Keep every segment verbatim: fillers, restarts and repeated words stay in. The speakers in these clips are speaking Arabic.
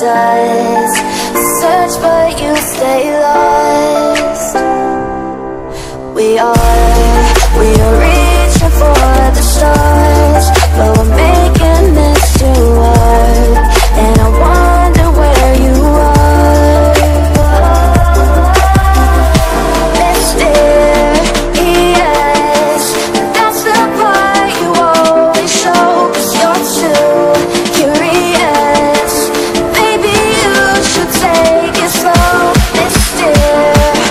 paradise. Search but you stay lost. We are, we are reaching for the stars, but we're making this too hard. And I wonder where you are. Let's yes, that's the part you always show, 'cause you're too curious. Maybe you should take it slow. Let's yes,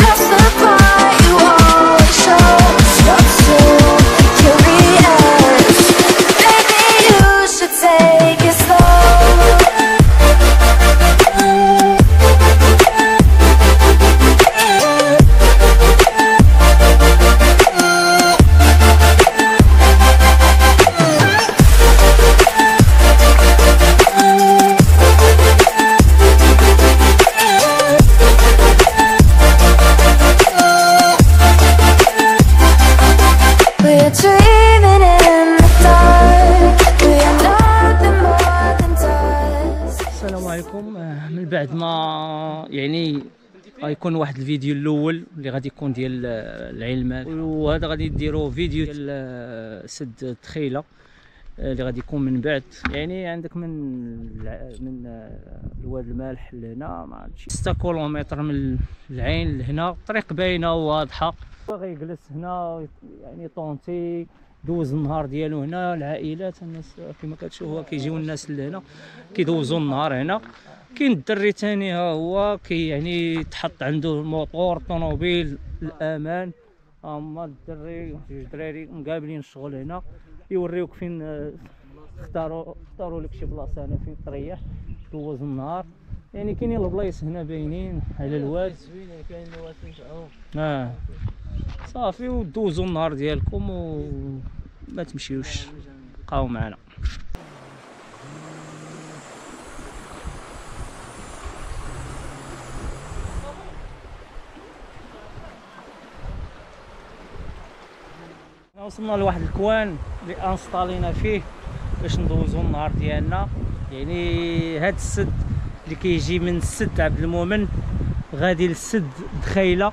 that's the part you always show, 'cause you're too curious. Maybe you should take it slow. We're dreaming in the dark. We are nothing more than dust. السلام عليكم. من بعد ما يعني غيكون واحد الفيديو الاول اللي غادي يكون ديال العلمات، وهذا غادي نديرو فيديو ديال سد الدخيله اللي غادي يكون من بعد، يعني عندك من من الواد المالح لهنا ما عرفتش ستة كيلومتر من العين لهنا. الطريق باينه وواضحه، غيجلس هنا يعني طونتي دوز النهار ديالو هنا. العائلات الناس كما كتشوفوا كيجيو الناس لهنا كيدوزوا النهار هنا. كاين الدري ثاني ها هو كي يعني تحط عنده الموطور الطوموبيل الامان. ها هما الدري جوج دراري مقابلين الشغل هنا، يوريوك فين اختاروا اختاروا لك شي بلاصه هنا فين تريح دوز النهار. يعني كاينين البلايص هنا باينين على الواد زوينه، كاين الواد تنشعو اه صافي ودوزوا النهار ديالكم وما تمشيوش، بقاو معنا. وصلنا لواحد الكوان اللي انسطالينا فيه باش ندوزوا النهار ديالنا. يعني هذا السد اللي كيجي من سد عبد المومن غادي لسد دخيله،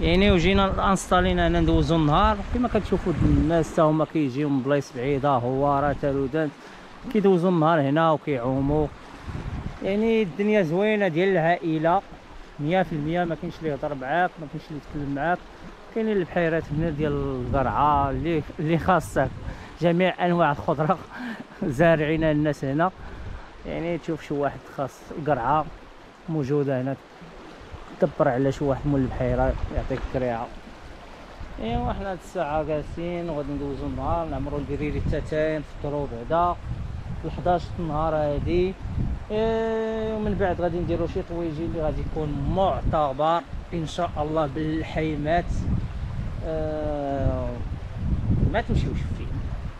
يعني وجينا انسطالينا هنا ندوزوا النهار. كما كتشوفوا الناس حتى هما كيجيو من بلايص بعيده، هوارة تارودانت، كيدوزوا النهار هنا وكيعوموا. يعني الدنيا زوينه ديال العائله مية في المية، ما كاينش اللي يهضر معاك، ما كاينش اللي يتكلم معاك. كاينين البحيرات هنا ديال الزرعه اللي اللي خاصك جميع انواع الخضره زارعين الناس هنا. يعني تشوف شي واحد خاص قرعه موجوده هنا تدبر على شي واحد من البحيره يعطيك كريعه. ايوا حنا هاد الساعه جالسين وغادي ندوزو النهار نعمرو البريري التاتاين في الضروب بعدا الحداش النهار هادي. ومن بعد غادي نديرو شي طويجي اللي غادي يكون معتبر ان شاء الله بالحيمات. آه ما تمشيوش فيه،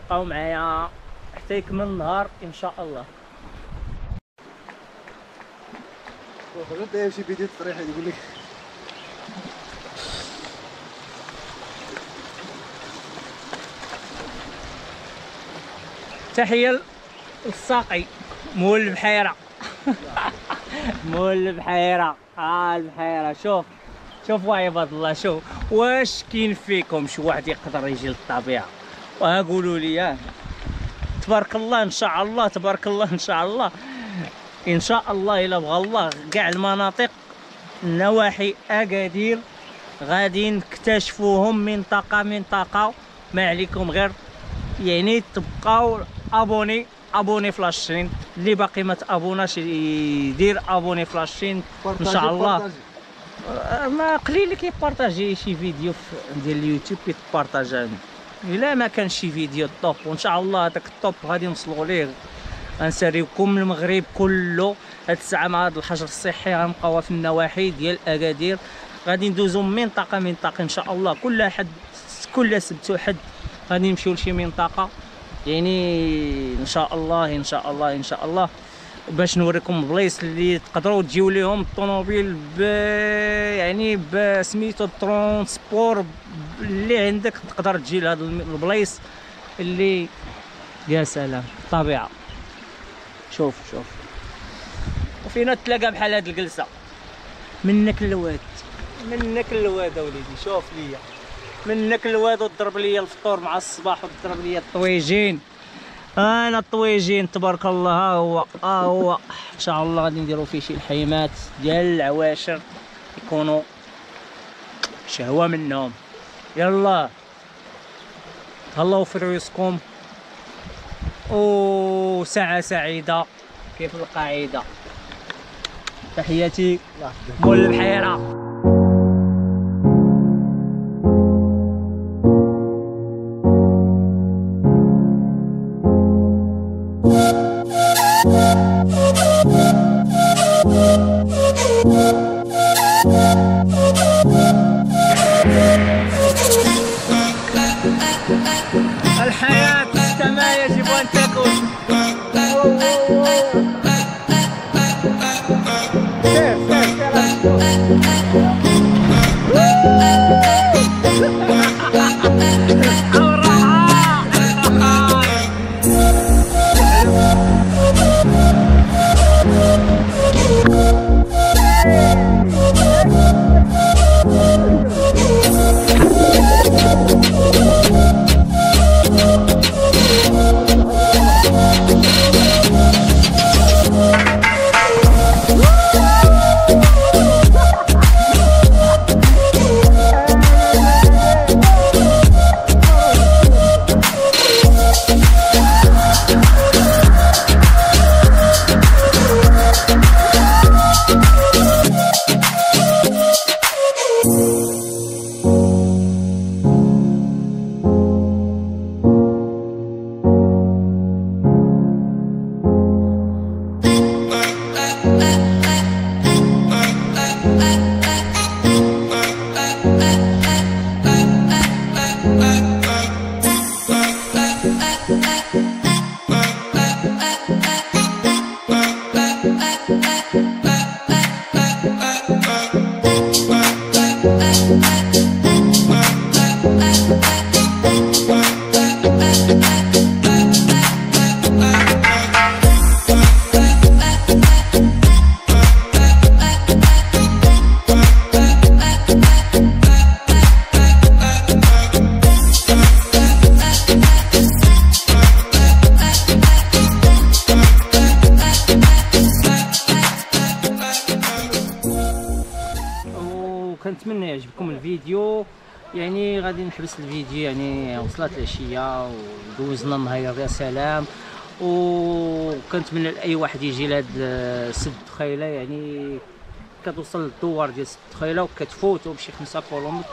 بقاو معايا حتى يكمل النهار ان شاء الله. وخرجت داير شي فيديو تصريح يقول لك تحيه للساقي مول البحيره. مول البحيره، ها آه البحيره. شوف شوفوا عباد الله، شوف واش كاين فيكم شي واحد يقدر يجي للطبيعه؟ وها قولوا لي يا. تبارك الله ان شاء الله، تبارك الله ان شاء الله، ان شاء الله الا بغى الله كاع المناطق نواحي اكادير غادي نكتشفوهم منطقه منطقه. ما عليكم غير يعني تبقاو ابوني ابوني فلاشين، اللي باقي ما تابوناش يدير ابوني فلاشين ان شاء الله. ما قليل اللي كيبارطاجي شي فيديو ديال اليوتيوب كيتبارطاجا، الا ما كان شي فيديو طوب وان شاء الله هذاك الطوب غادي نوصلوا ليه. غنساريوكم المغرب كله هاد الساعه مع هاد الحجر الصحي، غنبقاو في النواحي ديال اكادير، غادي ندوزو منطقه منطقه ان شاء الله. كل حد كل سبت وحد غادي نمشيو لشي منطقه، يعني ان شاء الله ان شاء الله ان شاء الله باش نوريكم بلايص اللي تقدروا تجيو ليهم الطوموبيل ب يعني بسميتو الترونسبور اللي عندك تقدر تجي لهاد البلايص اللي يا سلام الطبيعه. شوف شوف وفينا تلاقى بحال هاد الجلسه منك للواد منك للواد اوليدي. شوف ليا منك للواد وضرب ليا الفطور مع الصباح وضرب ليا الطويجين. انا الطويجين تبارك الله ها هو ها هو ان شاء الله غادي نديرو فيه شي الحيمات ديال العواشر يكونوا شهوه منهم. يلا تهلاو في ريوسكم وساعة سعيدة كيف القاعدة. تحياتي مول البحيرة. الحياة كما يجب أن تكون. كنتمنى يعجبكم الفيديو. يعني غادي نحبس الفيديو، يعني وصلت العشيه ودوزنا النهار يا سلام. وكنتمنى لاي واحد يجي لهاد سد خيله، يعني كتوصل للدوار ديال سد خيله وكتفوتو بشي خمسة كيلومتر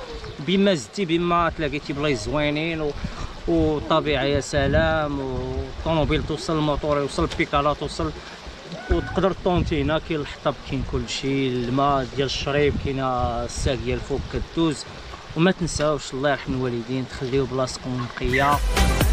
بما زدتي بما تلاقيتي بلايص زوينين والطبيعه يا سلام. والطوموبيل توصل، الموطور يوصل، البيكالا توصل، وتقدر طونتي هنا. كاين الحطب، كاين كلشي، الماء ديال الشريب، كاين الساقيه الفوق كدوز. وما تنساوش الله يرحم الوالدين، تخليو بلاصتكم نقيه.